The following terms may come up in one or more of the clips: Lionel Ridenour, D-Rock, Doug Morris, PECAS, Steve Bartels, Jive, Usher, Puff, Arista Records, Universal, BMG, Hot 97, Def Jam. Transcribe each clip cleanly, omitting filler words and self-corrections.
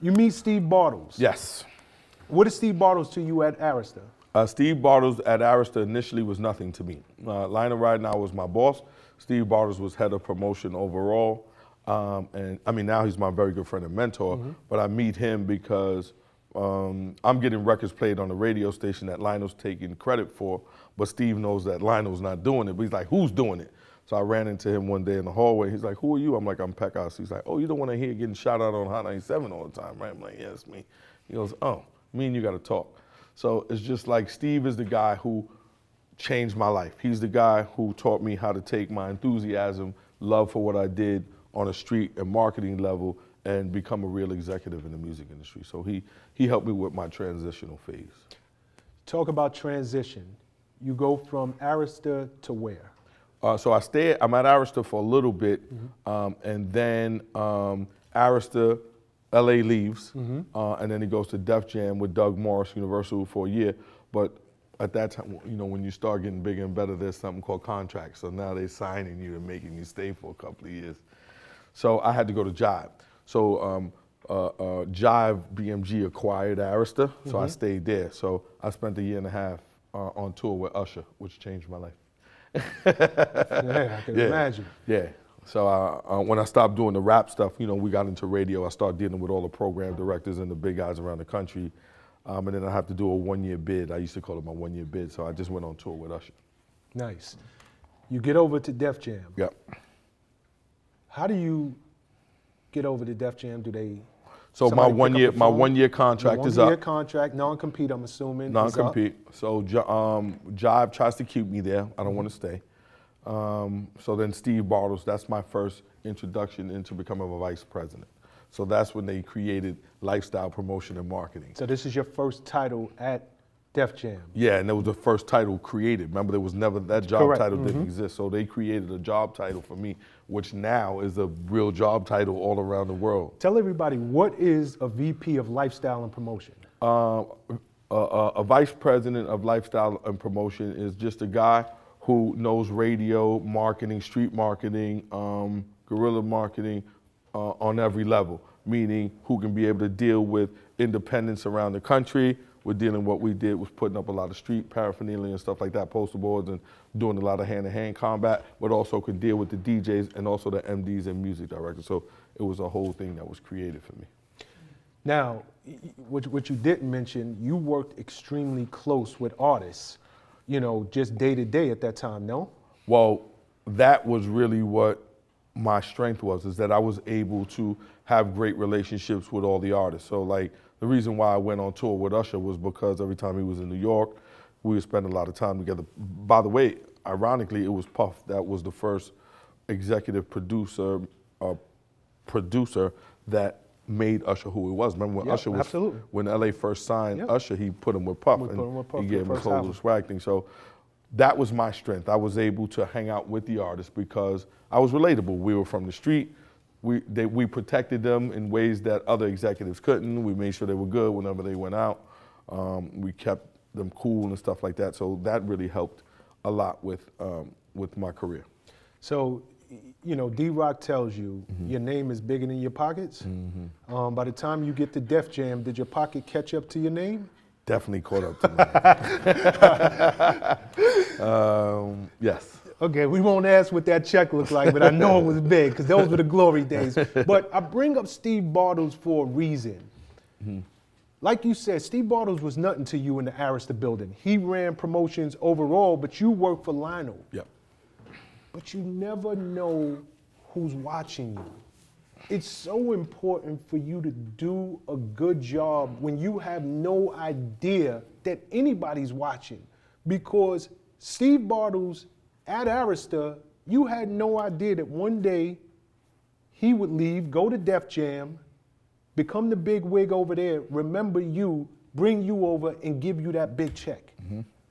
You meet Steve Bartels. Yes. What is Steve Bartels to you at Arista? Steve Bartels at Arista initially was nothing to me. Lionel Ridenour was my boss. Steve Bartels was head of promotion overall. And I mean, now he's my very good friend and mentor, but I meet him because I'm getting records played on the radio station that Lionel's taking credit for, but Steve knows that Lionel's not doing it, but he's like, who's doing it? So I ran into him one day in the hallway. He's like, who are you? I'm like, I'm PECAS. He's like, oh, you don't want to hear getting shout out on Hot 97 all the time, right? I'm like, yeah, it's me. He goes, oh, me and you got to talk. So it's just like Steve is the guy who changed my life. He's the guy who taught me how to take my enthusiasm, love for what I did on a street and marketing level and become a real executive in the music industry. So he helped me with my transitional phase. Talk about transition. You go from Arista to where? So I'm at Arista for a little bit, and then Arista, LA leaves, and then he goes to Def Jam with Doug Morris, Universal, for a year. But at that time, you know, when you start getting bigger and better, there's something called contracts. So now they're signing you and making you stay for a couple of years. So I had to go to Jive. So Jive, BMG acquired Arista, so I stayed there. So I spent a year and a half on tour with Usher, which changed my life. Yeah, I can imagine. Yeah. So when I stopped doing the rap stuff, you know, we got into radio. I started dealing with all the program directors and the big guys around the country. And then I had to do a one-year bid. I used to call it my one-year bid. So I just went on tour with Usher. Nice. You get over to Def Jam. Yep. How do you get over to Def Jam? Do they? So my one-year contract is up. One-year contract, non-compete. I'm assuming. Non-compete. So Jive tries to keep me there. I don't want to stay. So then Steve Bartels. That's my first introduction into becoming a vice president. So that's when they created lifestyle promotion and marketing. So this is your first title at Def Jam. Yeah, and it was the first title created. Remember, there was never that job title didn't exist. So they created a job title for me, which now is a real job title all around the world. Tell everybody, what is a VP of Lifestyle and Promotion? A Vice President of Lifestyle and Promotion is just a guy who knows radio, marketing, street marketing, guerrilla marketing on every level, meaning who can be able to deal with independents around the country. We're dealing, what we did was putting up a lot of street paraphernalia and stuff like that, poster boards, and doing a lot of hand-to-hand combat, but also could deal with the DJs and also the MDs and music directors. So it was a whole thing that was created for me. Now, what you didn't mention, you worked extremely close with artists, you know, just day-to-day at that time, no? Well, that was really what my strength was, is that I was able to have great relationships with all the artists. So like, the reason why I went on tour with Usher was because every time he was in New York, we would spend a lot of time together. By the way, ironically, it was Puff that was the first executive producer that made Usher who he was. Remember when Usher was, when LA first signed Usher, he put him with Puff, and he gave him a total swag thing. So that was my strength. I was able to hang out with the artists because I was relatable. We were from the street. We protected them in ways that other executives couldn't. We made sure they were good whenever they went out. We kept them cool and stuff like that. So that really helped a lot with my career. So, you know, D-Rock tells you your name is bigger than your pockets. By the time you get to Def Jam, did your pocket catch up to your name? Definitely caught up to me. Yes. Okay, we won't ask what that check looked like, but I know it was big, because those were the glory days. But I bring up Steve Bartels for a reason. Like you said, Steve Bartels was nothing to you in the Arista building. He ran promotions overall, but you worked for Lionel. Yep. But you never know who's watching you. It's so important for you to do a good job when you have no idea that anybody's watching, because Steve Bartels at Arista, you had no idea that one day he would leave, go to Def Jam, become the big wig over there, remember you, bring you over, and give you that big check.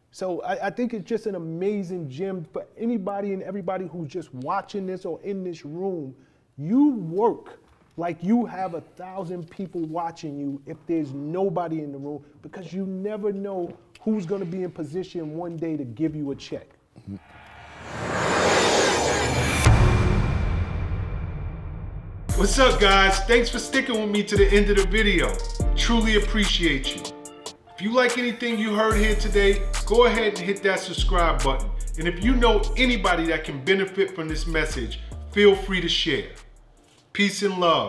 So I think it's just an amazing gem for anybody and everybody who's just watching this or in this room. You work like you have 1,000 people watching you if there's nobody in the room, because you never know who's gonna be in position one day to give you a check. What's up, guys? Thanks for sticking with me to the end of the video. Truly appreciate you. If you like anything you heard here today, go ahead and hit that subscribe button. And if you know anybody that can benefit from this message, feel free to share. Peace and love.